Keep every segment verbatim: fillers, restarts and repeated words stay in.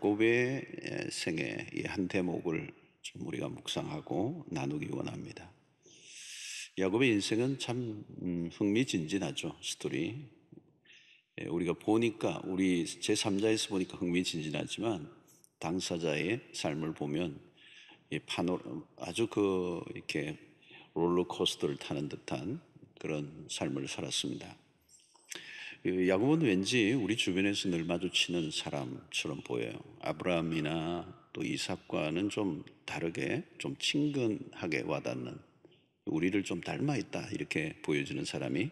야곱의 생애 이 한 대목을 좀 우리가 묵상하고 나누기 원합니다. 야곱의 인생은 참 흥미진진하죠. 스토리 우리가 보니까 우리 제삼자에서 보니까 흥미진진하지만 당사자의 삶을 보면 이 파노 아주 그 이렇게 롤러코스터를 타는 듯한 그런 삶을 살았습니다. 야곱은 왠지 우리 주변에서 늘 마주치는 사람처럼 보여요. 아브라함이나 또 이삭과는 좀 다르게 좀 친근하게 와닿는 우리를 좀 닮아 있다 이렇게 보여지는 사람이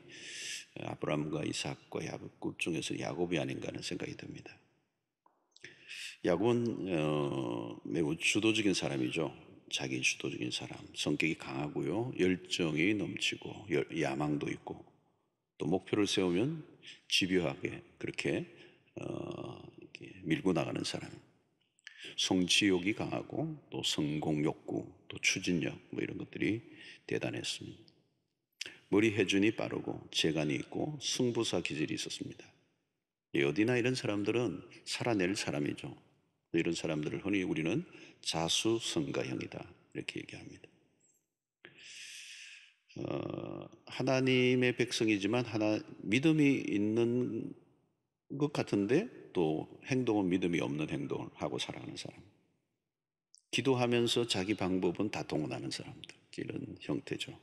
아브라함과 이삭과 야곱 중에서 야곱이 아닌가 하는 생각이 듭니다. 야곱은 어, 매우 주도적인 사람이죠. 자기 주도적인 사람, 성격이 강하고요, 열정이 넘치고 열, 야망도 있고 또 목표를 세우면 집요하게 그렇게 어, 이렇게 밀고 나가는 사람. 성취욕이 강하고 또 성공 욕구, 또 추진력 뭐 이런 것들이 대단했습니다. 머리 회전이 빠르고 재간이 있고 승부사 기질이 있었습니다. 어디나 이런 사람들은 살아낼 사람이죠. 이런 사람들을 흔히 우리는 자수성가형이다 이렇게 얘기합니다. 어, 하나님의 백성이지만 하나 믿음이 있는 것 같은데 또 행동은 믿음이 없는 행동을 하고 살아가는 사람, 기도하면서 자기 방법은 다 동원하는 사람들, 이런 형태죠.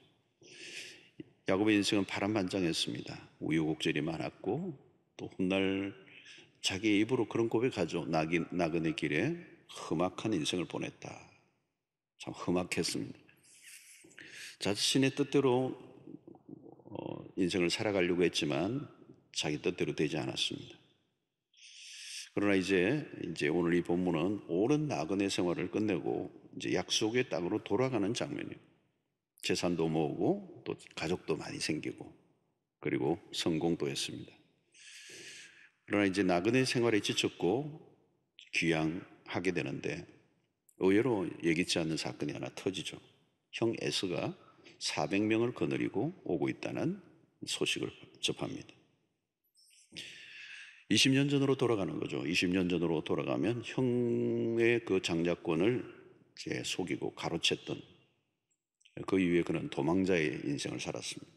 야곱의 인생은 파란만장했습니다. 우여곡절이 많았고 또 훗날 자기의 입으로 그런 고백하죠. 나그네 길에 험악한 인생을 보냈다. 참 험악했습니다. 자신의 뜻대로 어, 인생을 살아가려고 했지만 자기 뜻대로 되지 않았습니다. 그러나 이제 이제 오늘 이 본문은 오랜 나그네 생활을 끝내고 이제 약속의 땅으로 돌아가는 장면이에요. 재산도 모으고 또 가족도 많이 생기고 그리고 성공도 했습니다. 그러나 이제 나그네 생활에 지쳤고 귀향하게 되는데 의외로 예기치 않는 사건이 하나 터지죠. 형 에스가 사백 명을 거느리고 오고 있다는 소식을 접합니다. 이십 년 전으로 돌아가는 거죠. 이십 년 전으로 돌아가면 형의 그 장자권을 이제 속이고 가로챘던 그 이후에 그는 도망자의 인생을 살았습니다.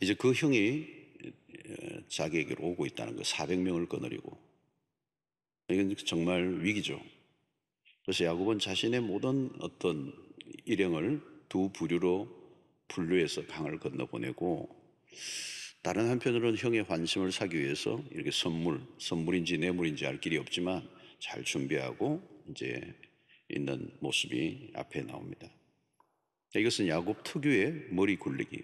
이제 그 형이 자기에게로 오고 있다는 거, 사백 명을 거느리고 이건 정말 위기죠. 그래서 야곱은 자신의 모든 어떤 일행을 두 부류로 분류해서 강을 건너보내고 다른 한편으로는 형의 환심을 사기 위해서 이렇게 선물, 선물인지 뇌물인지 알 길이 없지만 잘 준비하고 이제 있는 모습이 앞에 나옵니다. 이것은 야곱 특유의 머리 굴리기,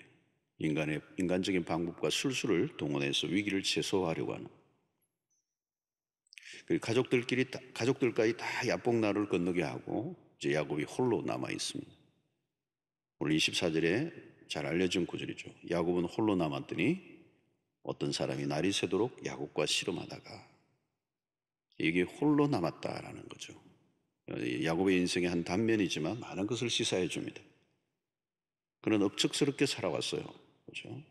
인간의, 인간적인 방법과 술수를 동원해서 위기를 최소화하려고 하는. 그리고 가족들끼리, 다, 가족들까지 다 야복나루를 건너게 하고 이제 야곱이 홀로 남아 있습니다. 오늘 이십사 절에 잘 알려진 구절이죠. 야곱은 홀로 남았더니 어떤 사람이 날이 새도록 야곱과 씨름하다가, 이게 홀로 남았다라는 거죠. 야곱의 인생의 한 단면이지만 많은 것을 시사해 줍니다. 그는 억척스럽게 살아왔어요. 그렇죠?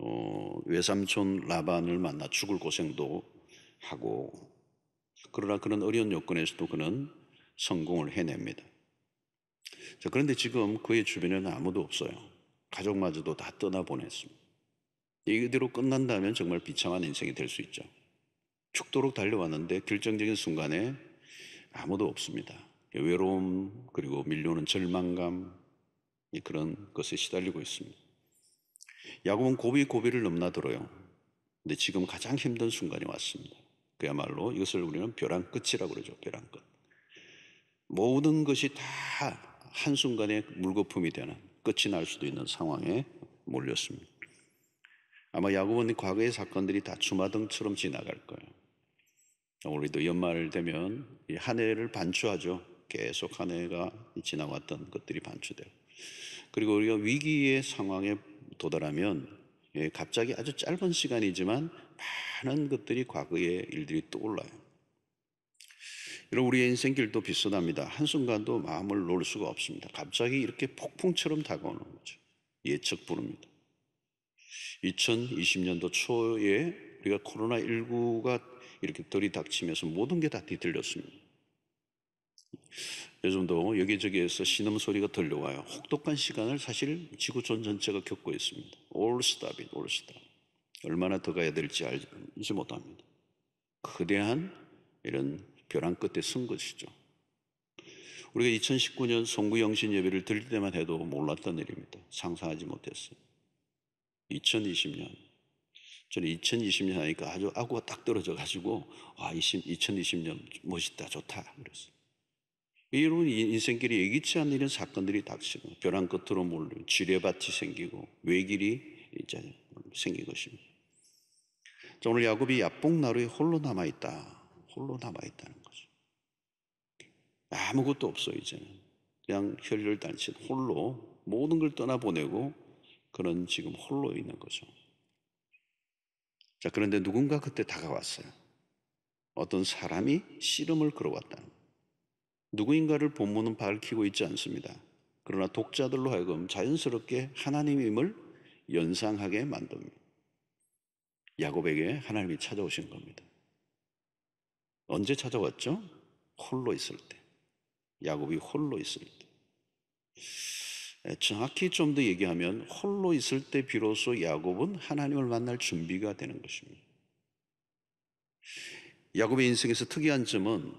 어, 외삼촌 라반을 만나 죽을 고생도 하고, 그러나 그런 어려운 여건에서도 그는 성공을 해냅니다. 자, 그런데 지금 그의 주변에는 아무도 없어요. 가족마저도 다 떠나보냈습니다. 이대로 끝난다면 정말 비참한 인생이 될 수 있죠. 죽도록 달려왔는데 결정적인 순간에 아무도 없습니다. 외로움, 그리고 밀려오는 절망감, 그런 것에 시달리고 있습니다. 야곱은 고비 고비를 넘나들어요. 근데 지금 가장 힘든 순간이 왔습니다. 그야말로 이것을 우리는 벼랑 끝이라고 그러죠. 벼랑 끝. 모든 것이 다 한순간에 물거품이 되는, 끝이 날 수도 있는 상황에 몰렸습니다. 아마 야곱은 과거의 사건들이 다 주마등처럼 지나갈 거예요. 우리도 연말 되면 한 해를 반추하죠. 계속 한 해가 지나왔던 것들이 반추돼요. 그리고 우리가 위기의 상황에 도달하면 갑자기 아주 짧은 시간이지만 많은 것들이, 과거의 일들이 떠올라요. 여러분, 우리의 인생길도 비슷합니다. 한순간도 마음을 놓을 수가 없습니다. 갑자기 이렇게 폭풍처럼 다가오는 거죠. 예측 불허입니다. 이천이십 년도 초에 우리가 코로나십구가 이렇게 들이닥치면서 모든 게 다 뒤틀렸습니다. 요즘도 여기저기에서 신음소리가 들려와요. 혹독한 시간을 사실 지구촌 전체가 겪고 있습니다. All stop it, all stop. 얼마나 더 가야 될지 알지 못합니다. 거대한 이런 벼랑 끝에 선 것이죠. 우리가 이천십구 년 송구영신 예배를 드릴 때만 해도 몰랐던 일입니다. 상상하지 못했어요. 이천이십 년. 저는 이천이십 년 하니까 아주 아구가 딱 떨어져가지고, 아, 이천이십 년 멋있다, 좋다. 그랬어요. 이런 인생길이 예기치 않는 이런 사건들이 닥치고, 벼랑 끝으로 몰리고, 지뢰밭이 생기고, 외길이 이제 생긴 것입니다. 자, 오늘 야곱이 야뽕나루에 홀로 남아있다. 홀로 남아있다는 거죠. 아무것도 없어요, 이제는. 그냥 혈혈단신, 홀로 모든 걸 떠나보내고 그런 지금 홀로 있는 거죠. 자, 그런데 누군가 그때 다가왔어요. 어떤 사람이 씨름을 걸어왔다는 거예요. 누구인가를 본문은 밝히고 있지 않습니다. 그러나 독자들로 하여금 자연스럽게 하나님임을 연상하게 만듭니다. 야곱에게 하나님이 찾아오신 겁니다. 언제 찾아왔죠? 홀로 있을 때. 야곱이 홀로 있을 때. 정확히 좀 더 얘기하면 홀로 있을 때 비로소 야곱은 하나님을 만날 준비가 되는 것입니다. 야곱의 인생에서 특이한 점은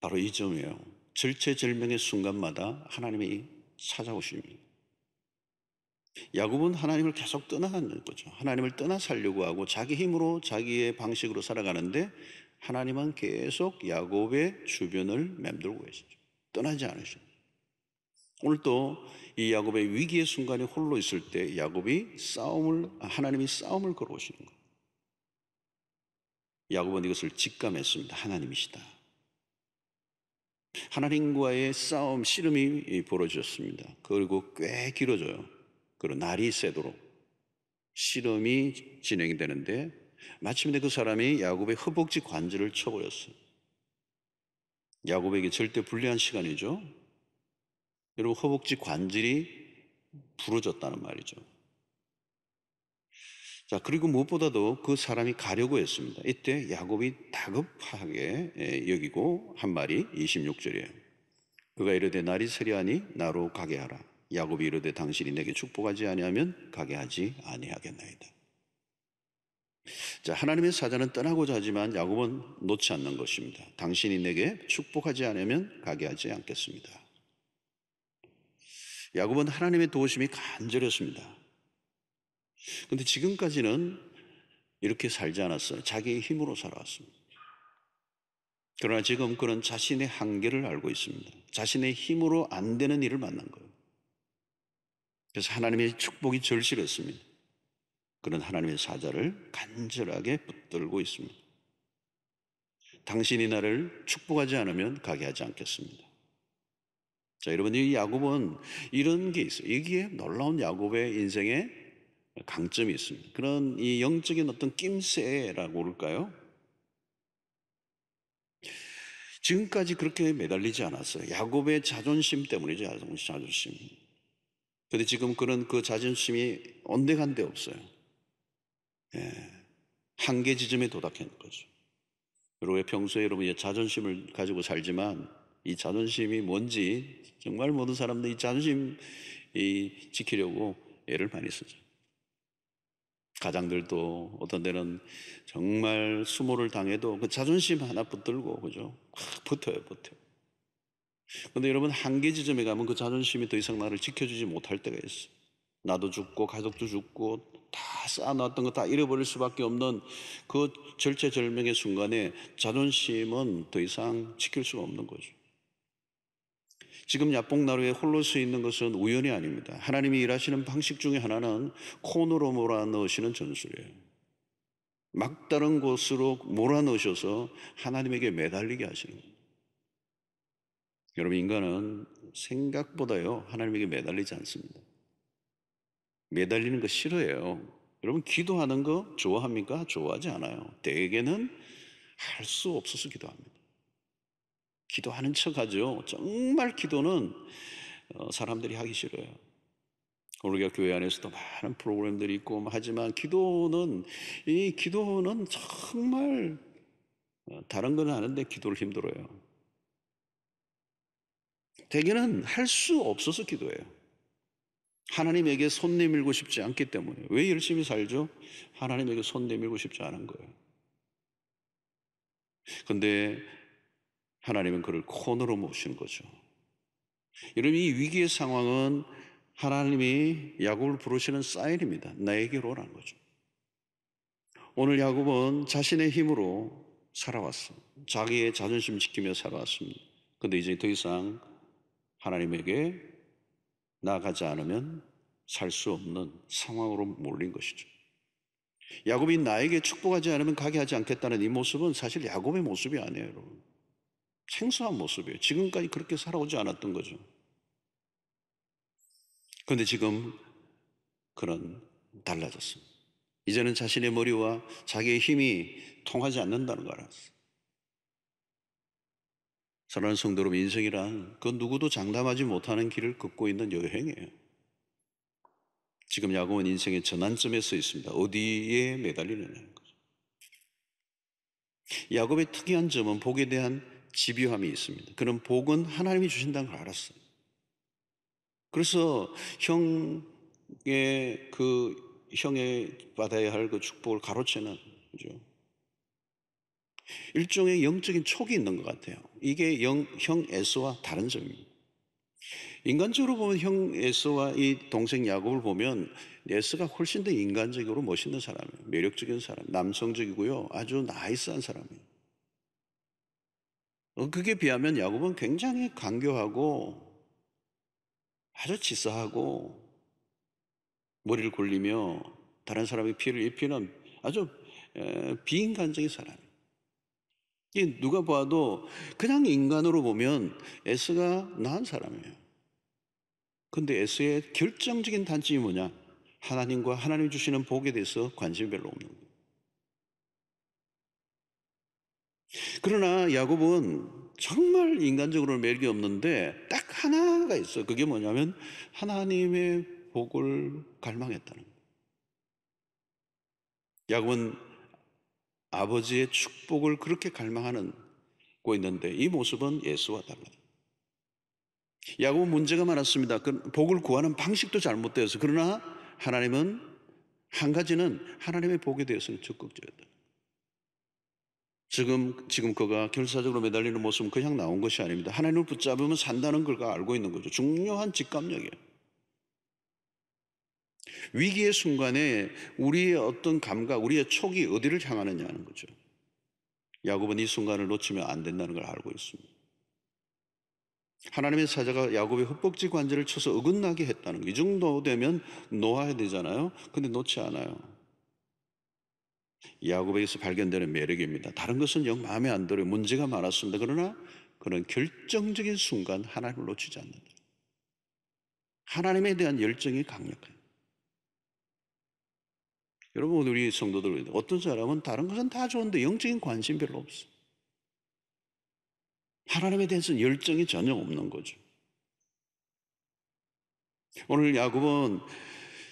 바로 이 점이에요. 절체절명의 순간마다 하나님이 찾아오십니다. 야곱은 하나님을 계속 떠나는 거죠. 하나님을 떠나 살려고 하고 자기 힘으로 자기의 방식으로 살아가는데 하나님은 계속 야곱의 주변을 맴돌고 계시죠. 떠나지 않으십니다. 오늘 또 이 야곱의 위기의 순간에 홀로 있을 때 야곱이 싸움을, 하나님이 싸움을 걸어오시는 거예요. 야곱은 이것을 직감했습니다. 하나님이시다. 하나님과의 싸움, 씨름이 벌어졌습니다. 그리고 꽤 길어져요. 그리고 날이 새도록 씨름이 진행이 되는데 마침내 그 사람이 야곱의 허벅지 관절을 쳐버렸어요. 야곱에게 절대 불리한 시간이죠. 여러분, 허벅지 관절이 부러졌다는 말이죠. 자, 그리고 무엇보다도 그 사람이 가려고 했습니다. 이때 야곱이 다급하게 여기고 한 말이 이십육 절이에요. 그가 이르되 날이 새려하니 나로 가게 하라. 야곱이 이르되 당신이 내게 축복하지 아니하면 가게 하지 아니하겠나이다. 자, 하나님의 사자는 떠나고자 하지만 야곱은 놓지 않는 것입니다. 당신이 내게 축복하지 않으면 가게 하지 않겠습니다. 야곱은 하나님의 도우심이 간절했습니다. 그런데 지금까지는 이렇게 살지 않았어요. 자기의 힘으로 살아왔습니다. 그러나 지금 그는 자신의 한계를 알고 있습니다. 자신의 힘으로 안 되는 일을 만난 거예요. 그래서 하나님의 축복이 절실했습니다. 그는 하나님의 사자를 간절하게 붙들고 있습니다. 당신이 나를 축복하지 않으면 가게 하지 않겠습니다. 자, 여러분, 이 야곱은 이런 게 있어요. 여기에 놀라운 야곱의 인생에 강점이 있습니다. 그런 이 영적인 어떤 낌새라고 그럴까요? 지금까지 그렇게 매달리지 않았어요. 야곱의 자존심 때문이죠. 자존심. 그런데 지금 그는 그 자존심이 온데간데 없어요. 예, 한계 지점에 도닥한 거죠. 여러분, 평소에 여러분이 자존심을 가지고 살지만 이 자존심이 뭔지 정말 모든 사람들이 이 자존심 이 지키려고 애를 많이 쓰죠. 가장들도 어떤 데는 정말 수모를 당해도 그 자존심 하나 붙들고, 그죠? 확 붙어요, 붙어요. 근데 여러분, 한계 지점에 가면 그 자존심이 더 이상 나를 지켜주지 못할 때가 있어요. 나도 죽고 가족도 죽고 다 쌓아놨던 거 다 잃어버릴 수밖에 없는 그 절체절명의 순간에 자존심은 더 이상 지킬 수가 없는 거죠. 지금 야뽕나루에 홀로 서 있는 것은 우연이 아닙니다. 하나님이 일하시는 방식 중에 하나는 콘으로 몰아넣으시는 전술이에요. 막다른 곳으로 몰아넣으셔서 하나님에게 매달리게 하시는 거예요. 여러분, 인간은 생각보다요 하나님에게 매달리지 않습니다. 매달리는 거 싫어해요. 여러분, 기도하는 거 좋아합니까? 좋아하지 않아요. 대개는 할 수 없어서 기도합니다. 기도하는 척하죠. 정말 기도는 사람들이 하기 싫어요. 우리가 교회 안에서도 많은 프로그램들이 있고, 하지만 기도는, 이 기도는 정말 다른 건 아는데 기도를 힘들어요. 대개는 할 수 없어서 기도해요. 하나님에게 손 내밀고 싶지 않기 때문에. 왜 열심히 살죠? 하나님에게 손 내밀고 싶지 않은 거예요. 근데 하나님은 그를 코너로 모시는 거죠. 여러분, 이 위기의 상황은 하나님이 야곱을 부르시는 사인입니다. 나에게로 오라는 거죠. 오늘 야곱은 자신의 힘으로 살아왔어. 자기의 자존심 지키며 살아왔습니다. 근데 이제 더 이상 하나님에게 나아가지 않으면 살 수 없는 상황으로 몰린 것이죠. 야곱이 나에게 축복하지 않으면 가게 하지 않겠다는 이 모습은 사실 야곱의 모습이 아니에요, 여러분. 생소한 모습이에요. 지금까지 그렇게 살아오지 않았던 거죠. 그런데 지금 그는 달라졌습니다. 이제는 자신의 머리와 자기의 힘이 통하지 않는다는 걸 알았어요. 사랑하는 성도 여러분, 인생이란 그 누구도 장담하지 못하는 길을 걷고 있는 여행이에요. 지금 야곱은 인생의 전환점에 서 있습니다. 어디에 매달리느냐는 거죠. 야곱의 특이한 점은 복에 대한 집요함이 있습니다. 그는 복은 하나님이 주신다는 걸 알았어요. 그래서 형의 그 형의 받아야 할 그 축복을 가로채는 거죠. 일종의 영적인 촉이 있는 것 같아요. 이게 영, 형 에서와 다른 점입니다. 인간적으로 보면 형 에서와 이 동생 야곱을 보면 에서가 훨씬 더 인간적으로 멋있는 사람이에요. 매력적인 사람, 남성적이고요, 아주 나이스한 사람이에요. 그게 비하면 야곱은 굉장히 간교하고 아주 치사하고 머리를 굴리며 다른 사람의 피해를 입히는 아주 비인간적인 사람이에요. 이 누가 봐도 그냥 인간으로 보면 에서가 나은 사람이에요. 근데 에서의 결정적인 단점이 뭐냐? 하나님과 하나님 주시는 복에 대해서 관심이 별로 없는 거예요. 그러나 야곱은 정말 인간적으로 매력이 없는데 딱 하나가 있어요. 그게 뭐냐면 하나님의 복을 갈망했다는 거예요. 야곱은 아버지의 축복을 그렇게 갈망하고 있는데 이 모습은 예수와 달라요. 야곱은 문제가 많았습니다. 복을 구하는 방식도 잘못되어서. 그러나 하나님은 한 가지는 하나님의 복에 대해서는 적극적이었다. 지금, 지금 그가 결사적으로 매달리는 모습은 그냥 나온 것이 아닙니다. 하나님을 붙잡으면 산다는 걸 알고 있는 거죠. 중요한 직감력이에요. 위기의 순간에 우리의 어떤 감각, 우리의 촉이 어디를 향하느냐는 거죠. 야곱은 이 순간을 놓치면 안 된다는 걸 알고 있습니다. 하나님의 사자가 야곱의 헛벅지 관절을 쳐서 어긋나게 했다는 거예요. 이 정도 되면 놓아야 되잖아요. 근데 놓지 않아요. 야곱에게서 발견되는 매력입니다. 다른 것은 영 마음에 안 들어요. 문제가 많았습니다. 그러나 그는 결정적인 순간 하나님을 놓치지 않는다. 하나님에 대한 열정이 강력해요. 여러분, 우리 성도들, 어떤 사람은 다른 것은 다 좋은데 영적인 관심 별로 없어. 하나님에 대해서는 열정이 전혀 없는 거죠. 오늘 야곱은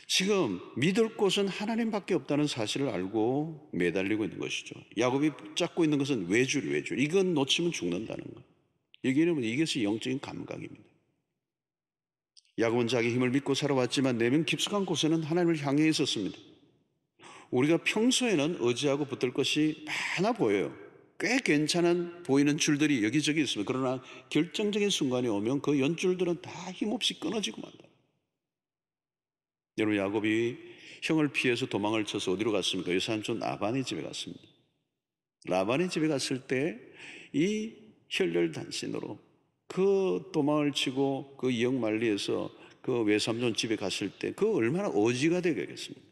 지금 믿을 곳은 하나님밖에 없다는 사실을 알고 매달리고 있는 것이죠. 야곱이 붙잡고 있는 것은 외줄, 외줄. 이건 놓치면 죽는다는 거예요. 여기는 이것이 영적인 감각입니다. 야곱은 자기 힘을 믿고 살아왔지만 내면 깊숙한 곳에는 하나님을 향해 있었습니다. 우리가 평소에는 의지하고 붙들 것이 많아 보여요. 꽤 괜찮은 보이는 줄들이 여기저기 있습니다. 그러나 결정적인 순간이 오면 그 연줄들은 다 힘없이 끊어지고 만다. 여러분, 야곱이 형을 피해서 도망을 쳐서 어디로 갔습니까? 유산촌 라반의 집에 갔습니다. 라반의 집에 갔을 때 이 혈혈단신으로 그 도망을 치고 그 이역만리에서 그 외삼촌 집에 갔을 때 그 얼마나 어지가 되겠습니까?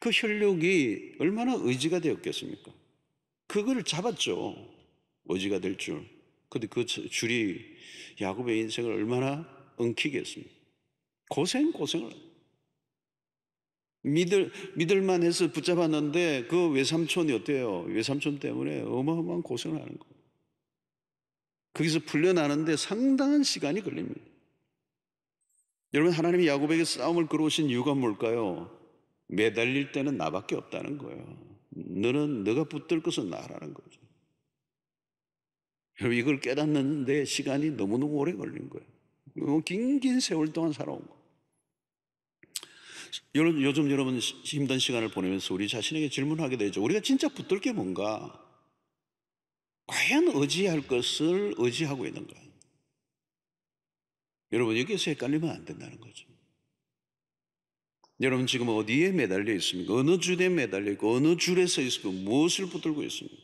그 혈육이 얼마나 의지가 되었겠습니까? 그걸 잡았죠. 의지가 될 줄. 근데 그 줄이 야곱의 인생을 얼마나 엉키게 했습니까? 고생, 고생을. 믿을, 믿을만 해서 붙잡았는데 그 외삼촌이 어때요? 외삼촌 때문에 어마어마한 고생을 하는 거예요. 거기서 풀려나는데 상당한 시간이 걸립니다. 여러분, 하나님이 야곱에게 싸움을 걸어오신 이유가 뭘까요? 매달릴 때는 나밖에 없다는 거예요. 너는 너가 붙들 것은 나라는 거죠. 여러분, 이걸 깨닫는데 시간이 너무너무 오래 걸린 거예요. 긴긴 세월 동안 살아온 거예요. 여러분, 요즘 여러분 힘든 시간을 보내면서 우리 자신에게 질문하게 되죠. 우리가 진짜 붙들 게 뭔가? 과연 의지할 것을 의지하고 있는가? 여러분, 여기에서 헷갈리면 안 된다는 거죠. 여러분, 지금 어디에 매달려 있습니까? 어느 줄에 매달려 있고 어느 줄에 서 있습니까? 무엇을 붙들고 있습니까?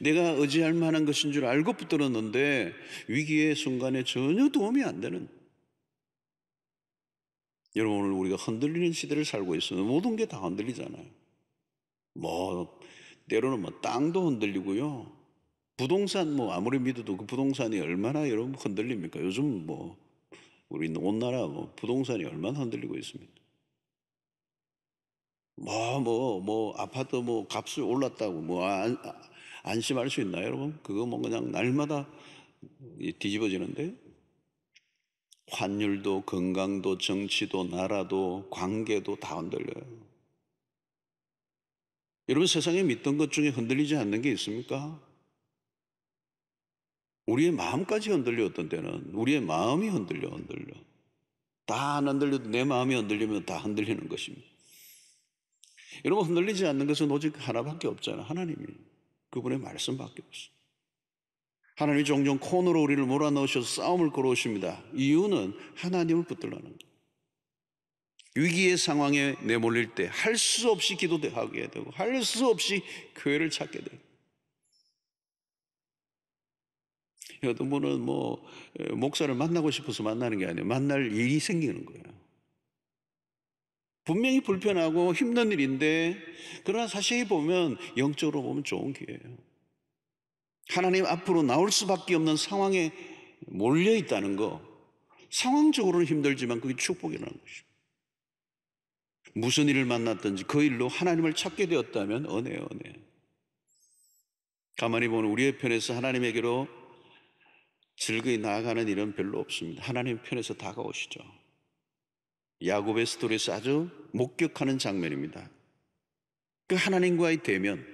내가 의지할 만한 것인 줄 알고 붙들었는데 위기의 순간에 전혀 도움이 안 되는, 여러분, 오늘 우리가 흔들리는 시대를 살고 있어요. 모든 게 다 흔들리잖아요. 뭐 때로는 뭐 땅도 흔들리고요. 부동산 뭐 아무리 믿어도 그 부동산이 얼마나 여러분 흔들립니까? 요즘 뭐 우리 온 나라 뭐 부동산이 얼마나 흔들리고 있습니까? 뭐 뭐 뭐 아파트 뭐 값이 올랐다고 뭐 안, 안심할 수 있나요, 여러분? 그거 뭐 그냥 날마다 뒤집어지는데, 환율도 건강도 정치도 나라도 관계도 다 흔들려요. 여러분, 세상에 믿던 것 중에 흔들리지 않는 게 있습니까? 우리의 마음까지 흔들려. 어떤 때는 우리의 마음이 흔들려 흔들려 다 안 흔들려도 내 마음이 흔들리면 다 흔들리는 것입니다. 여러분, 흔들리지 않는 것은 오직 하나밖에 없잖아요. 하나님이, 그분의 말씀밖에 없어요. 하나님이 종종 콘으로 우리를 몰아넣으셔서 싸움을 걸어오십니다. 이유는 하나님을 붙들라는 거예요. 위기의 상황에 내몰릴 때 할 수 없이 기도하게 되고 할 수 없이 교회를 찾게 돼요. 어떤 분은 뭐 목사를 만나고 싶어서 만나는 게 아니에요. 만날 일이 생기는 거예요. 분명히 불편하고 힘든 일인데, 그러나 사실 보면 영적으로 보면 좋은 기회예요. 하나님 앞으로 나올 수밖에 없는 상황에 몰려 있다는 거, 상황적으로는 힘들지만 그게 축복이라는 것입니다. 무슨 일을 만났든지 그 일로 하나님을 찾게 되었다면 은혜예요, 은혜. 가만히 보면 우리의 편에서 하나님에게로 즐거이 나아가는 일은 별로 없습니다. 하나님 편에서 다가오시죠. 야곱의 스토리에서 아주 목격하는 장면입니다. 그 하나님과의 대면,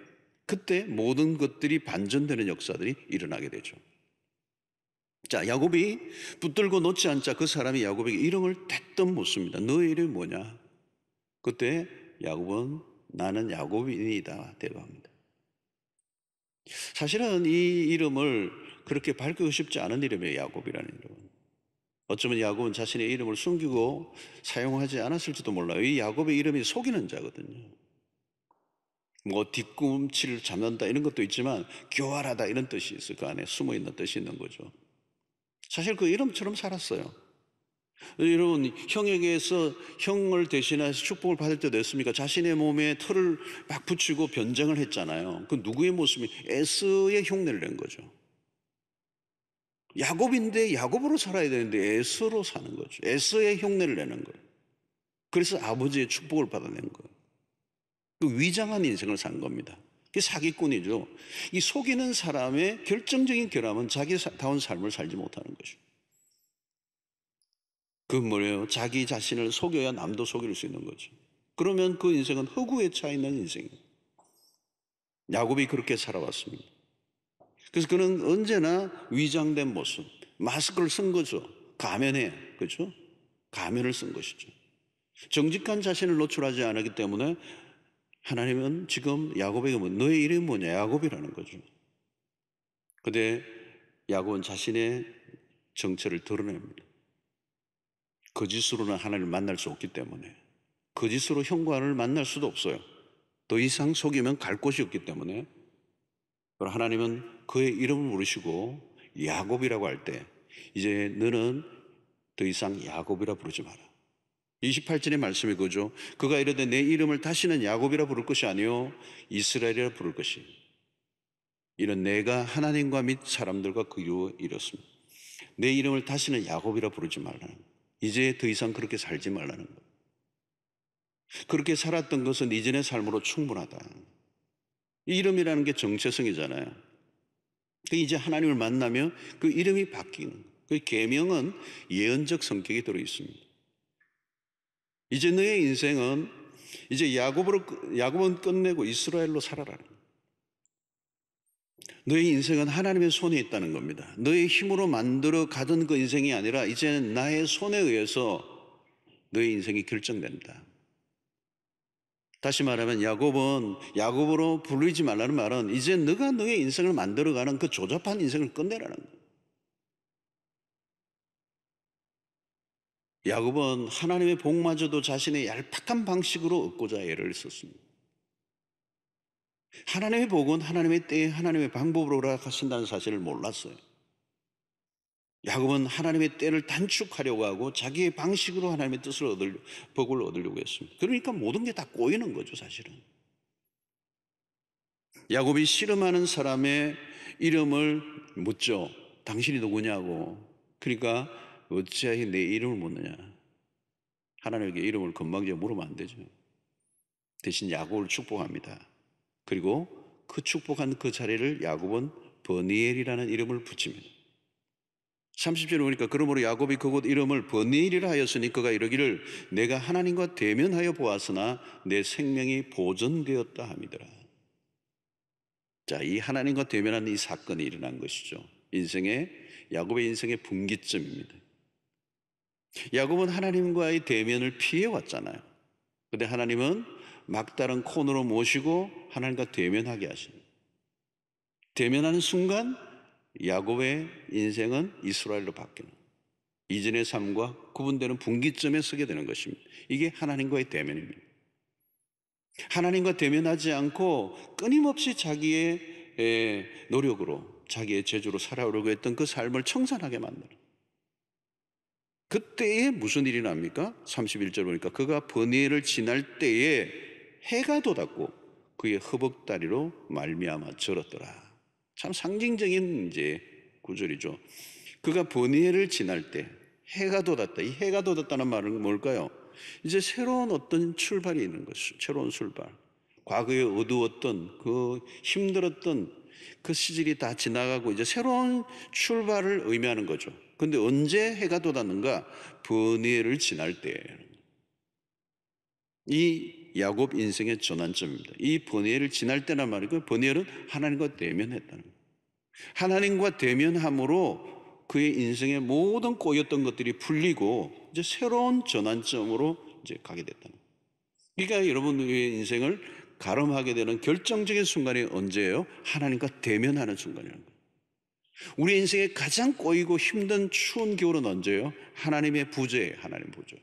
그때 모든 것들이 반전되는 역사들이 일어나게 되죠. 자, 야곱이 붙들고 놓지 않자 그 사람이 야곱에게 이름을 대뜸 묻습니다. 너의 이름이 뭐냐? 그때 야곱은 나는 야곱인이다 대답합니다. 사실은 이 이름을 그렇게 밝히고 싶지 않은 이름이에요, 야곱이라는 이름은. 어쩌면 야곱은 자신의 이름을 숨기고 사용하지 않았을지도 몰라요. 이 야곱의 이름이 속이는 자거든요. 뭐 뒷꿈치를 잡는다 이런 것도 있지만 교활하다 이런 뜻이 있을, 그 안에 숨어있는 뜻이 있는 거죠. 사실 그 이름처럼 살았어요. 여러분, 형에게서 형을 대신해서 축복을 받을 때도 있습니까? 자신의 몸에 털을 막 붙이고 변장을 했잖아요. 그 누구의 모습이? 에서의 흉내를 낸 거죠. 야곱인데 야곱으로 살아야 되는데 에서로 사는 거죠. 에서의 흉내를 내는 거예요. 그래서 아버지의 축복을 받아낸 거예요. 그 위장한 인생을 산 겁니다. 그게 사기꾼이죠. 이 속이는 사람의 결정적인 결함은 자기다운 삶을 살지 못하는 것이죠. 그건 뭐예요? 자기 자신을 속여야 남도 속일 수 있는 거죠. 그러면 그 인생은 허구에 차 있는 인생이에요. 야곱이 그렇게 살아왔습니다. 그래서 그는 언제나 위장된 모습, 마스크를 쓴 거죠. 가면에, 그렇죠? 가면을 쓴 것이죠. 정직한 자신을 노출하지 않았기 때문에 하나님은 지금 야곱에게 뭐, 너의 이름이 뭐냐? 야곱이라는 거죠. 근데 야곱은 자신의 정체를 드러냅니다. 거짓으로는 하나님을 만날 수 없기 때문에, 거짓으로 형관을 만날 수도 없어요. 더 이상 속이면 갈 곳이 없기 때문에. 그러나 하나님은 그의 이름을 부르시고 야곱이라고 할 때, 이제 너는 더 이상 야곱이라 부르지 마라. 이십팔 절의 말씀이 그죠. 그가 이르되 내 이름을 다시는 야곱이라 부를 것이 아니요 이스라엘이라 부를 것이, 이는 내가 하나님과 및 사람들과 그 이후에 이뤘습니다. 내 이름을 다시는 야곱이라 부르지 말라는, 이제 더 이상 그렇게 살지 말라는 것. 그렇게 살았던 것은 이전의 삶으로 충분하다. 이 이름이라는 게 정체성이잖아요. 이제 하나님을 만나면 그 이름이 바뀌는, 그 계명은 예언적 성격이 들어있습니다. 이제 너의 인생은 이제 야곱으로, 야곱은 끝내고 이스라엘로 살아라. 너의 인생은 하나님의 손에 있다는 겁니다. 너의 힘으로 만들어 가던 그 인생이 아니라 이제는 나의 손에 의해서 너의 인생이 결정된다. 다시 말하면 야곱은 야곱으로 부르지 말라는 말은 이제 너가 너의 인생을 만들어가는 그 조잡한 인생을 끝내라는 거예요. 야곱은 하나님의 복마저도 자신의 얄팍한 방식으로 얻고자 애를 썼습니다. 하나님의 복은 하나님의 때에 하나님의 방법으로 허락하신다는 사실을 몰랐어요. 야곱은 하나님의 때를 단축하려고 하고 자기의 방식으로 하나님의 뜻을 얻으려, 복을 얻으려고 했습니다. 그러니까 모든 게 다 꼬이는 거죠, 사실은. 야곱이 씨름하는 사람의 이름을 묻죠. 당신이 누구냐고. 그러니까 어찌하여 내 이름을 묻느냐. 하나님에게 이름을 건방지게 물으면 안 되죠. 대신 야곱을 축복합니다. 그리고 그 축복한 그 자리를 야곱은 브니엘이라는 이름을 붙입니다. 삼십 절에 보니까 그러므로 야곱이 그곳 이름을 브니엘이라 하였으니 그가 이러기를 내가 하나님과 대면하여 보았으나 내 생명이 보존되었다 함이더라. 자, 이 하나님과 대면한 이 사건이 일어난 것이죠. 인생의 야곱의 인생의 분기점입니다. 야곱은 하나님과의 대면을 피해왔잖아요. 그런데 하나님은 막다른 코너로 모시고 하나님과 대면하게 하십니다. 대면하는 순간 야곱의 인생은 이스라엘로 바뀌는 이전의 삶과 구분되는 분기점에 서게 되는 것입니다. 이게 하나님과의 대면입니다. 하나님과 대면하지 않고 끊임없이 자기의 노력으로 자기의 재주로 살아오려고 했던 그 삶을 청산하게 만드는 그때에 무슨 일이 납니까? 삼십일 절 보니까 그가 브니엘을 지날 때에 해가 돋았고 그의 허벅다리로 말미암아 절었더라. 참 상징적인 이제 구절이죠. 그가 브니엘을 지날 때 해가 돋았다. 이 해가 돋았다는 말은 뭘까요? 이제 새로운 어떤 출발이 있는 것이죠. 새로운 출발. 과거에 어두웠던 그 힘들었던 그 시절이 다 지나가고 이제 새로운 출발을 의미하는 거죠. 근데 언제 해가 돋았는가? 브니엘을 지날 때. 이 야곱 인생의 전환점입니다. 이 브니엘을 지날 때란 말이고요. 브니엘은 하나님과 대면했다는 거예요. 하나님과 대면함으로 그의 인생의 모든 꼬였던 것들이 풀리고 이제 새로운 전환점으로 이제 가게 됐다는 거예요. 그러니까 여러분의 인생을 가름하게 되는 결정적인 순간이 언제예요? 하나님과 대면하는 순간이라는 거예요. 우리 인생의 가장 꼬이고 힘든 추운 겨울은 언제예요? 하나님의 부재예요. 하나님 부재.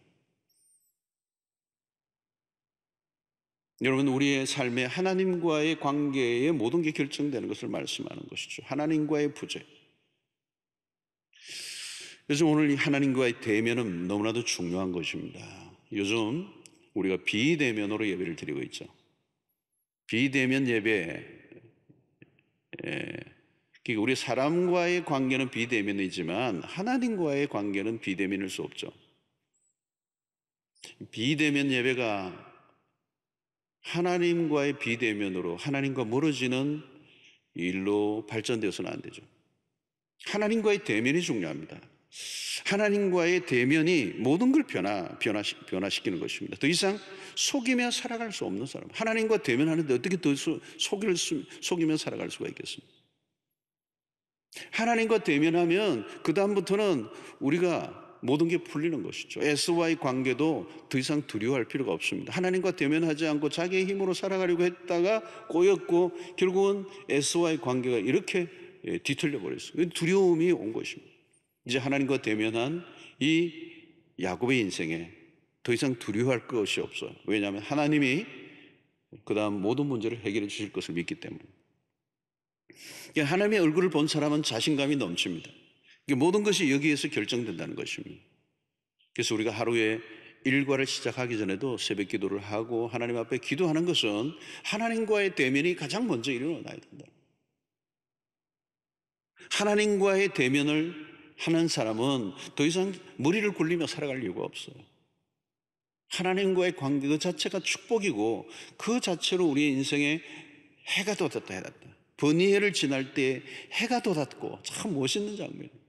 여러분, 우리의 삶에 하나님과의 관계에 모든 게 결정되는 것을 말씀하는 것이죠. 하나님과의 부재. 요즘 오늘 하나님과의 대면은 너무나도 중요한 것입니다. 요즘 우리가 비대면으로 예배를 드리고 있죠. 비대면 예배. 예. 우리 사람과의 관계는 비대면이지만 하나님과의 관계는 비대면일 수 없죠. 비대면 예배가 하나님과의 비대면으로 하나님과 멀어지는 일로 발전되어서는 안 되죠. 하나님과의 대면이 중요합니다. 하나님과의 대면이 모든 걸 변화, 변화, 변화시키는 것입니다. 더 이상 속이며 살아갈 수 없는 사람. 하나님과 대면하는데 어떻게 더 속일 수, 속이며 살아갈 수가 있겠습니까? 하나님과 대면하면 그 다음부터는 우리가 모든 게 풀리는 것이죠. S와의 관계도 더 이상 두려워할 필요가 없습니다. 하나님과 대면하지 않고 자기의 힘으로 살아가려고 했다가 꼬였고 결국은 S와의 관계가 이렇게 뒤틀려 버렸어요. 두려움이 온 것입니다. 이제 하나님과 대면한 이 야곱의 인생에 더 이상 두려워할 것이 없어요. 왜냐하면 하나님이 그 다음 모든 문제를 해결해 주실 것을 믿기 때문에. 하나님의 얼굴을 본 사람은 자신감이 넘칩니다. 모든 것이 여기에서 결정된다는 것입니다. 그래서 우리가 하루에 일과를 시작하기 전에도 새벽 기도를 하고 하나님 앞에 기도하는 것은 하나님과의 대면이 가장 먼저 일어나야 된다. 하나님과의 대면을 하는 사람은 더 이상 머리를 굴리며 살아갈 이유가 없어요. 하나님과의 관계 그 자체가 축복이고 그 자체로 우리의 인생에 해가 돋았다 해놨다. 브니엘을 지날 때 해가 돋았고 참 멋있는 장면입니다.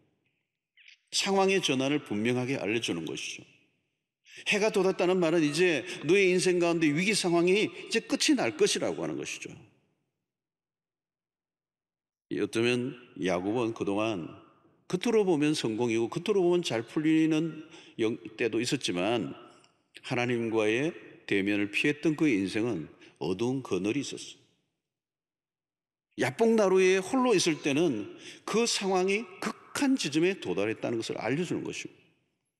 상황의 전환을 분명하게 알려주는 것이죠. 해가 돋았다는 말은 이제 너의 인생 가운데 위기 상황이 이제 끝이 날 것이라고 하는 것이죠. 어쩌면 야곱은 그동안 겉으로 보면 성공이고 겉으로 보면 잘 풀리는 때도 있었지만 하나님과의 대면을 피했던 그의 인생은 어두운 그늘이 있었어요. 야뽕나루에 홀로 있을 때는 그 상황이 극한 지점에 도달했다는 것을 알려주는 것이고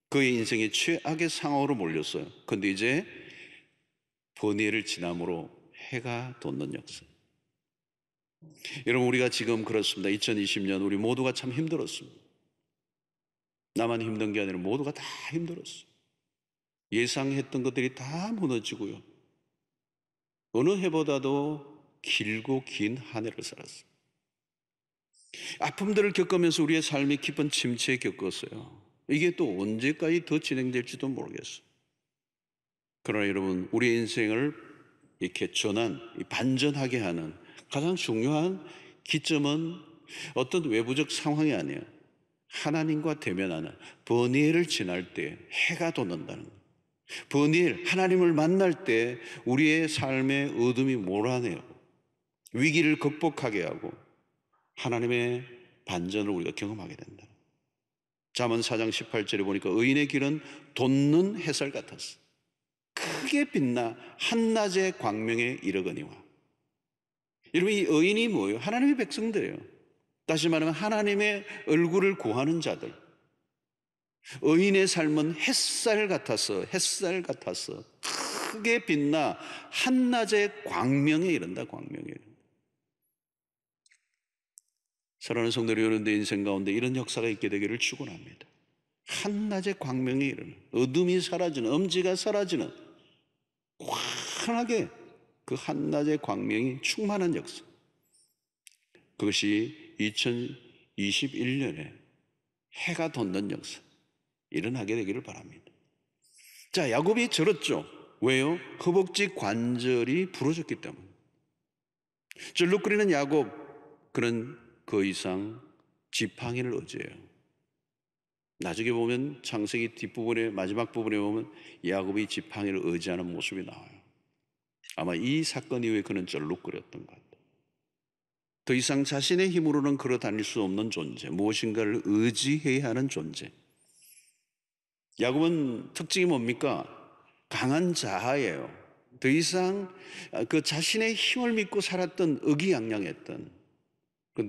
그의 인생이 최악의 상황으로 몰렸어요. 그런데 이제 브니엘을 지남으로 해가 돋는 역사. 여러분, 우리가 지금 그렇습니다. 이천이십 년 우리 모두가 참 힘들었습니다. 나만 힘든 게 아니라 모두가 다 힘들었어요. 예상했던 것들이 다 무너지고요. 어느 해보다도 길고 긴 한 해를 살았어요. 아픔들을 겪으면서 우리의 삶이 깊은 침체 겪었어요. 이게 또 언제까지 더 진행될지도 모르겠어요. 그러나 여러분, 우리의 인생을 이렇게 전환, 반전하게 하는 가장 중요한 기점은 어떤 외부적 상황이 아니에요. 하나님과 대면하는 브니엘을 지날 때 해가 돋는다는 거예요. 브니엘, 하나님을 만날 때 우리의 삶의 어둠이 몰아내요. 위기를 극복하게 하고 하나님의 반전을 우리가 경험하게 된다. 잠언 사 장 십팔 절에 보니까 의인의 길은 돋는 햇살 같았어. 크게 빛나 한낮의 광명에 이르거니와. 여러분, 이 의인이 뭐예요? 하나님의 백성들이에요. 다시 말하면 하나님의 얼굴을 구하는 자들. 의인의 삶은 햇살 같아서, 햇살 같아서 크게 빛나 한낮의 광명에 이른다, 광명에 이른다. 사랑하는 성도 여러분, 내 인생 가운데 이런 역사가 있게 되기를 축원합니다. 한낮의 광명에 이르는, 어둠이 사라지는, 엄지가 사라지는, 환하게 그 한낮의 광명이 충만한 역사. 그것이 이천이십일 년에 해가 돋는 역사 일어나게 되기를 바랍니다. 자, 야곱이 절었죠. 왜요? 허벅지 관절이 부러졌기 때문에. 절룩거리는 야곱, 그는 그 이상 지팡이를 의지해요. 나중에 보면 창세기 뒷부분에, 마지막 부분에 보면 야곱이 지팡이를 의지하는 모습이 나와요. 아마 이 사건 이후에 그는 절룩거렸던 것 같아요. 더 이상 자신의 힘으로는 걸어 다닐 수 없는 존재, 무엇인가를 의지해야 하는 존재. 야곱은 특징이 뭡니까? 강한 자아예요. 더 이상 그 자신의 힘을 믿고 살았던, 의기양양했던,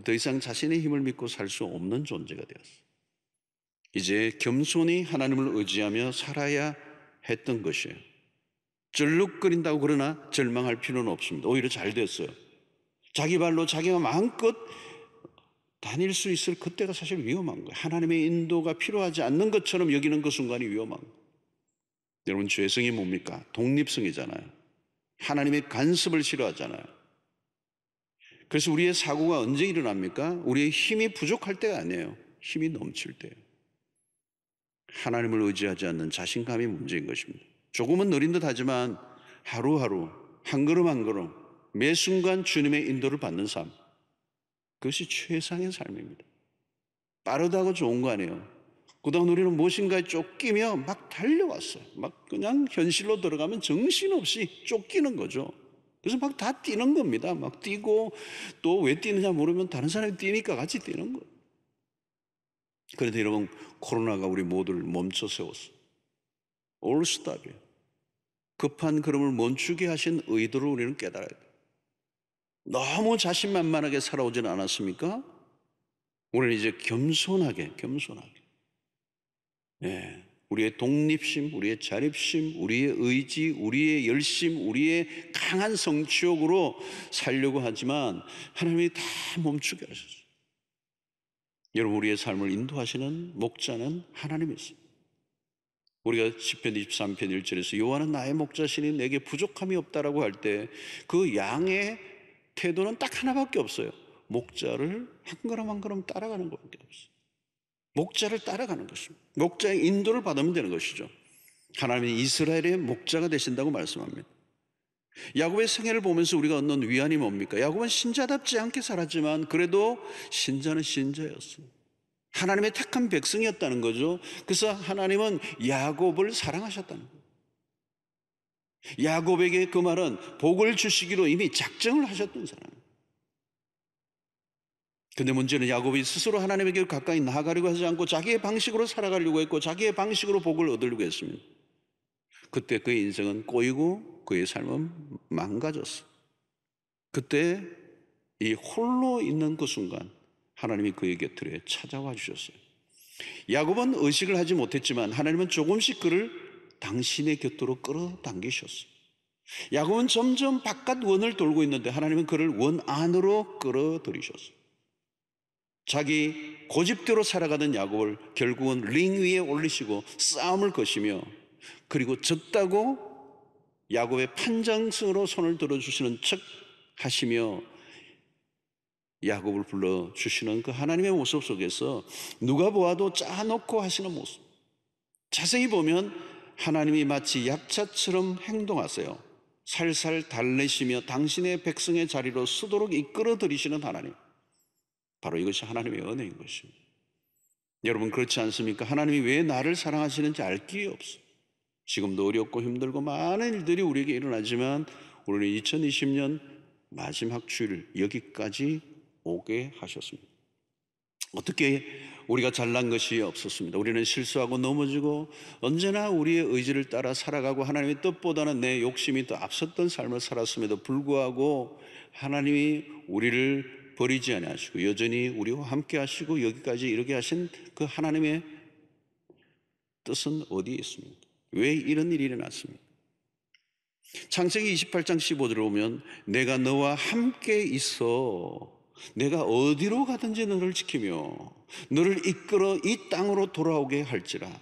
더 이상 자신의 힘을 믿고 살 수 없는 존재가 되었어요. 이제 겸손히 하나님을 의지하며 살아야 했던 것이에요. 절룩거린다고 그러나 절망할 필요는 없습니다. 오히려 잘 됐어요. 자기 발로 자기가 마음껏 다닐 수 있을 그때가 사실 위험한 거예요. 하나님의 인도가 필요하지 않는 것처럼 여기는 그 순간이 위험한 거예요. 여러분, 죄성이 뭡니까? 독립성이잖아요. 하나님의 간섭을 싫어하잖아요. 그래서 우리의 사고가 언제 일어납니까? 우리의 힘이 부족할 때가 아니에요. 힘이 넘칠 때예요. 하나님을 의지하지 않는 자신감이 문제인 것입니다. 조금은 느린 듯 하지만 하루하루, 한 걸음 한 걸음, 매 순간 주님의 인도를 받는 삶, 그것이 최상의 삶입니다. 빠르다고 좋은 거 아니에요. 그동안 우리는 무엇인가에 쫓기며 막 달려왔어요. 막 그냥 현실로 들어가면 정신없이 쫓기는 거죠. 그래서 막 다 뛰는 겁니다. 막 뛰고, 또 왜 뛰느냐 모르면 다른 사람이 뛰니까 같이 뛰는 거예요. 그런데 여러분, 코로나가 우리 모두를 멈춰 세웠어요. 올 스탑이에요. 급한 걸음을 멈추게 하신 의도를 우리는 깨달아야 돼요. 너무 자신만만하게 살아오지는 않았습니까? 우리는 이제 겸손하게, 겸손하게. 네, 우리의 독립심, 우리의 자립심, 우리의 의지, 우리의 열심, 우리의 강한 성취욕으로 살려고 하지만 하나님이 다 멈추게 하셨어요. 여러분, 우리의 삶을 인도하시는 목자는 하나님이세요. 우리가 시편 이십삼 편 일 절에서 여호와는 나의 목자시니 내게 부족함이 없다라고 할 때 그 양의 태도는 딱 하나밖에 없어요. 목자를 한 걸음 한 걸음 따라가는 것밖에 없어요. 목자를 따라가는 것입니다. 목자의 인도를 받으면 되는 것이죠. 하나님이 이스라엘의 목자가 되신다고 말씀합니다. 야곱의 생애를 보면서 우리가 얻는 위안이 뭡니까? 야곱은 신자답지 않게 살았지만 그래도 신자는 신자였어요. 하나님의 택한 백성이었다는 거죠. 그래서 하나님은 야곱을 사랑하셨다는 거예요. 야곱에게 그 말은 복을 주시기로 이미 작정을 하셨던 사람이에요. 근데 문제는 야곱이 스스로 하나님에게 가까이 나아가려고 하지 않고 자기의 방식으로 살아가려고 했고 자기의 방식으로 복을 얻으려고 했습니다. 그때 그의 인생은 꼬이고 그의 삶은 망가졌어. 그때 이 홀로 있는 그 순간 하나님이 그의 곁으로 찾아와 주셨어요. 야곱은 의식을 하지 못했지만 하나님은 조금씩 그를 당신의 곁으로 끌어당기셨어요. 야곱은 점점 바깥 원을 돌고 있는데 하나님은 그를 원 안으로 끌어들이셨어요. 자기 고집대로 살아가던 야곱을 결국은 링 위에 올리시고 싸움을 거시며, 그리고 졌다고 야곱의 판정승으로 손을 들어주시는 척 하시며 야곱을 불러주시는 그 하나님의 모습 속에서 누가 보아도 짜놓고 하시는 모습, 자세히 보면 하나님이 마치 약자처럼 행동하세요. 살살 달래시며 당신의 백성의 자리로 서도록 이끌어들이시는 하나님, 바로 이것이 하나님의 은혜인 것입니다. 여러분, 그렇지 않습니까? 하나님이 왜 나를 사랑하시는지 알 길이 없어. 지금도 어렵고 힘들고 많은 일들이 우리에게 일어나지만 우리는 이천이십 년 마지막 주일 여기까지 오게 하셨습니다. 어떻게 우리가 잘난 것이 없었습니다. 우리는 실수하고 넘어지고 언제나 우리의 의지를 따라 살아가고 하나님의 뜻보다는 내 욕심이 더 앞섰던 삶을 살았음에도 불구하고 하나님이 우리를 버리지 않으시고 여전히 우리와 함께 하시고 여기까지 이렇게 하신 그 하나님의 뜻은 어디에 있습니까? 왜 이런 일이 일어났습니까? 창세기 이십팔 장 십오 절을 보면 내가 너와 함께 있어 내가 어디로 가든지 너를 지키며 너를 이끌어 이 땅으로 돌아오게 할지라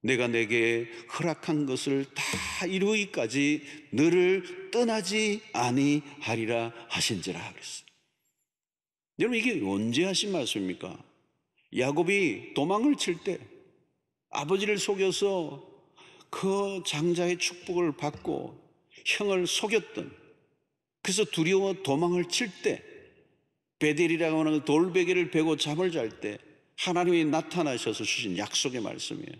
내가 내게 허락한 것을 다 이루기까지 너를 떠나지 아니하리라 하신지라 그랬어요. 여러분, 이게 언제 하신 말씀입니까? 야곱이 도망을 칠 때 아버지를 속여서 그 장자의 축복을 받고 형을 속였던, 그래서 두려워 도망을 칠 때 베델이라고 하는 돌베개를 베고 잠을 잘 때 하나님이 나타나셔서 주신 약속의 말씀이에요.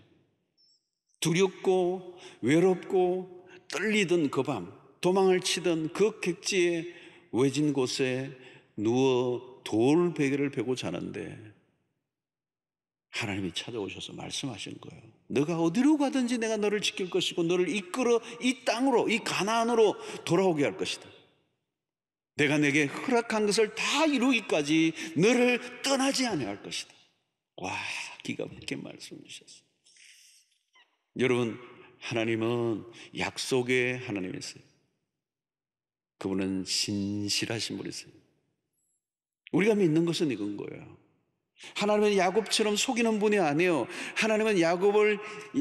두렵고 외롭고 떨리던 그 밤, 도망을 치던 그 객지의 외진 곳에 누워 돌베개를 베고 자는데 하나님이 찾아오셔서 말씀하신 거예요. 너가 어디로 가든지 내가 너를 지킬 것이고 너를 이끌어 이 땅으로, 이 가나안으로 돌아오게 할 것이다. 내가 내게 허락한 것을 다 이루기까지 너를 떠나지 아니할 것이다. 와, 기가 막힌 말씀 주셨어요. 여러분, 하나님은 약속의 하나님이세요. 그분은 신실하신 분이세요. 우리가 믿는 것은 이건 거예요. 하나님은 야곱처럼 속이는 분이 아니에요. 하나님은 야곱을,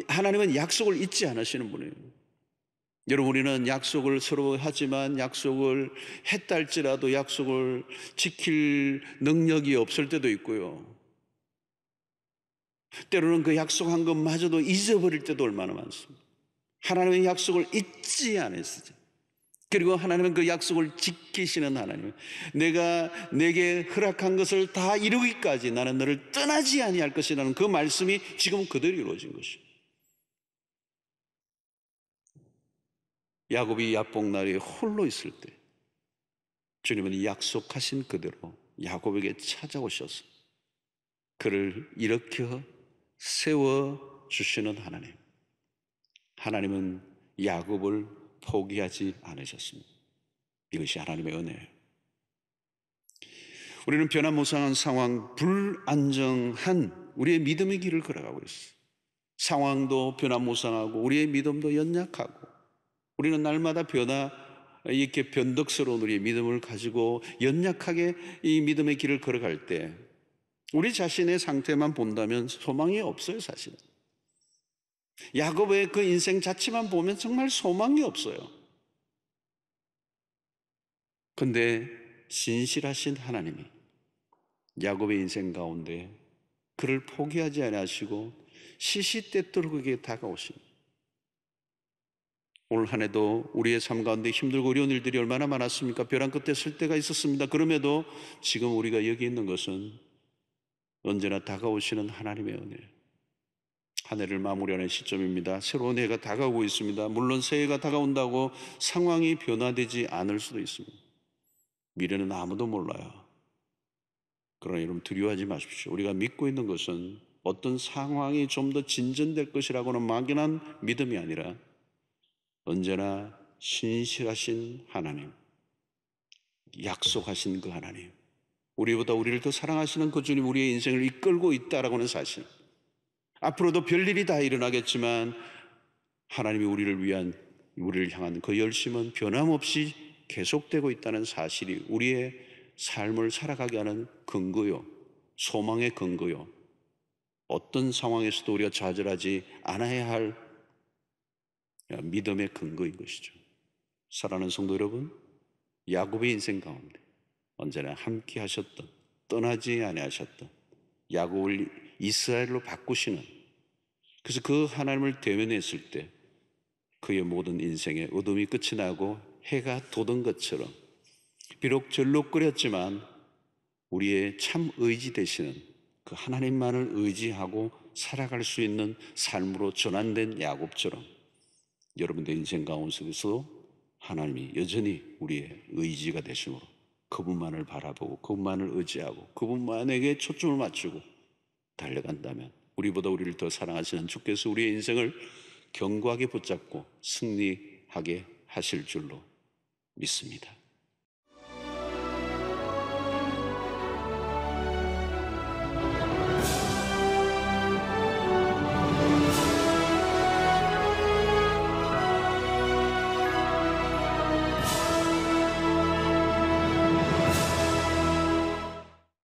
하나님은 약속을 잊지 않으시는 분이에요. 여러분, 우리는 약속을 서로 하지만 약속을 했다 할지라도 약속을 지킬 능력이 없을 때도 있고요. 때로는 그 약속한 것마저도 잊어버릴 때도 얼마나 많습니다. 하나님의 약속을 잊지 않으시죠. 그리고 하나님은 그 약속을 지키시는 하나님, 내가 내게 허락한 것을 다 이루기까지 나는 너를 떠나지 아니할 것이라는 그 말씀이 지금 그대로 이루어진 것입니다. 야곱이 야복날에 홀로 있을 때 주님은 약속하신 그대로 야곱에게 찾아오셔서 그를 일으켜 세워주시는 하나님, 하나님은 야곱을 포기하지 않으셨습니다. 이것이 하나님의 은혜예요. 우리는 변화무쌍한 상황, 불안정한 우리의 믿음의 길을 걸어가고 있어요. 상황도 변화무쌍하고 우리의 믿음도 연약하고 우리는 날마다 변화, 이렇게 변덕스러운 우리의 믿음을 가지고 연약하게 이 믿음의 길을 걸어갈 때 우리 자신의 상태만 본다면 소망이 없어요, 사실은. 야곱의 그 인생 자체만 보면 정말 소망이 없어요. 근데 신실하신 하나님이 야곱의 인생 가운데 그를 포기하지 아니하시고 시시때때로 다가오십니다. 올 한 해도 우리의 삶 가운데 힘들고 어려운 일들이 얼마나 많았습니까? 벼랑 끝에 설 때가 있었습니다. 그럼에도 지금 우리가 여기 있는 것은 언제나 다가오시는 하나님의 은혜, 한 해를 마무리하는 시점입니다. 새로운 해가 다가오고 있습니다. 물론 새해가 다가온다고 상황이 변화되지 않을 수도 있습니다. 미래는 아무도 몰라요. 그러나 여러분 두려워하지 마십시오. 우리가 믿고 있는 것은 어떤 상황이 좀 더 진전될 것이라고는 막연한 믿음이 아니라 언제나 신실하신 하나님, 약속하신 그 하나님, 우리보다 우리를 더 사랑하시는 그 주님, 우리의 인생을 이끌고 있다라고 하는 사실, 앞으로도 별일이 다 일어나겠지만 하나님이 우리를 위한, 우리를 향한 그 열심은 변함없이 계속되고 있다는 사실이 우리의 삶을 살아가게 하는 근거요, 소망의 근거요, 어떤 상황에서도 우리가 좌절하지 않아야 할 믿음의 근거인 것이죠. 사랑하는 성도 여러분, 야곱의 인생 가운데 언제나 함께 하셨던, 떠나지 아니하셨던 야곱을 이스라엘로 바꾸시는, 그래서 그 하나님을 대면했을 때 그의 모든 인생의 어둠이 끝이 나고 해가 돋은 것처럼 비록 절룩거렸지만 우리의 참 의지 되시는 그 하나님만을 의지하고 살아갈 수 있는 삶으로 전환된 야곱처럼 여러분들의 인생 가운데서도 하나님이 여전히 우리의 의지가 되심으로 그분만을 바라보고 그분만을 의지하고 그분만에게 초점을 맞추고 달려간다면 우리보다 우리를 더 사랑하시는 주께서 우리의 인생을 견고하게 붙잡고 승리하게 하실 줄로 믿습니다.